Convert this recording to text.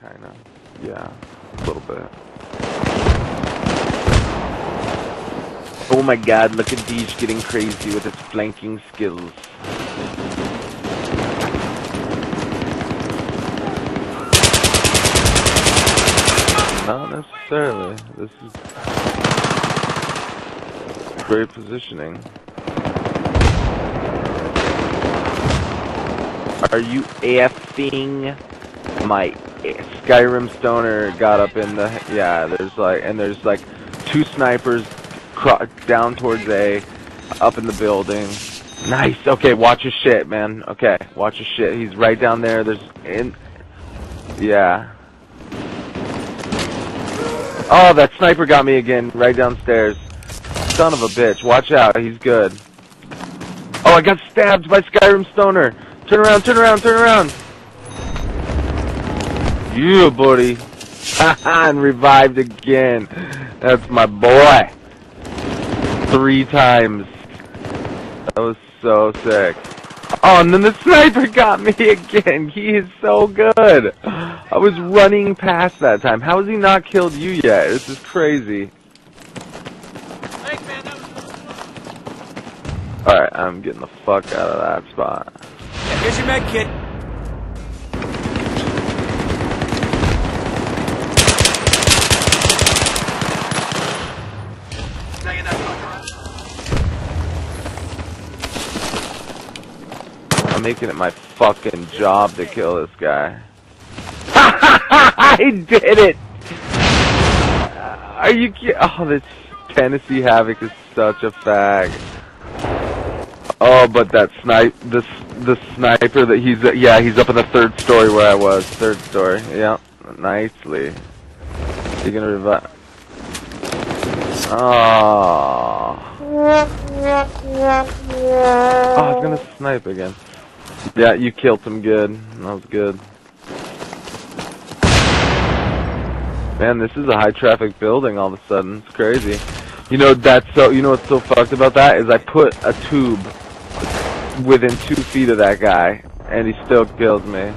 kind of. Yeah, a little bit. Oh my god, look at Deej getting crazy with his flanking skills. Not necessarily. This is great positioning. Are you effing my Skyrim stoner got up in the, yeah, there's like two snipers down towards A, up in the building. Nice, okay, watch your shit, man. Okay, watch your shit. He's right down there, yeah. Oh, that sniper got me again, right downstairs. Son of a bitch, watch out, he's good. Oh, I got stabbed by Skyrim stoner. Turn around, turn around, turn around! Yeah, buddy. Haha, and revived again. That's my boy. 3 times. That was so sick. Oh, and then the sniper got me again. He is so good. I was running past that time. How has he not killed you yet? This is crazy. Thanks, man. That was fun. Alright, I'm getting the fuck out of that spot. Here's your med kit. Stay in that fucker. I'm making it my fucking job to kill this guy. I did it! Are you kidding? Oh, this Tennessee Havoc is such a fag. Oh, but that the sniper that he's, yeah, he's up in the 3rd story where I was. 3rd story, yeah. Nicely. You're gonna revive. Oh. Oh, he's gonna snipe again. Yeah, you killed him good. That was good. Man, this is a high traffic building all of a sudden. It's crazy. You know, you know what's so fucked about that is I put a tube within 2 feet of that guy, and he still kills me.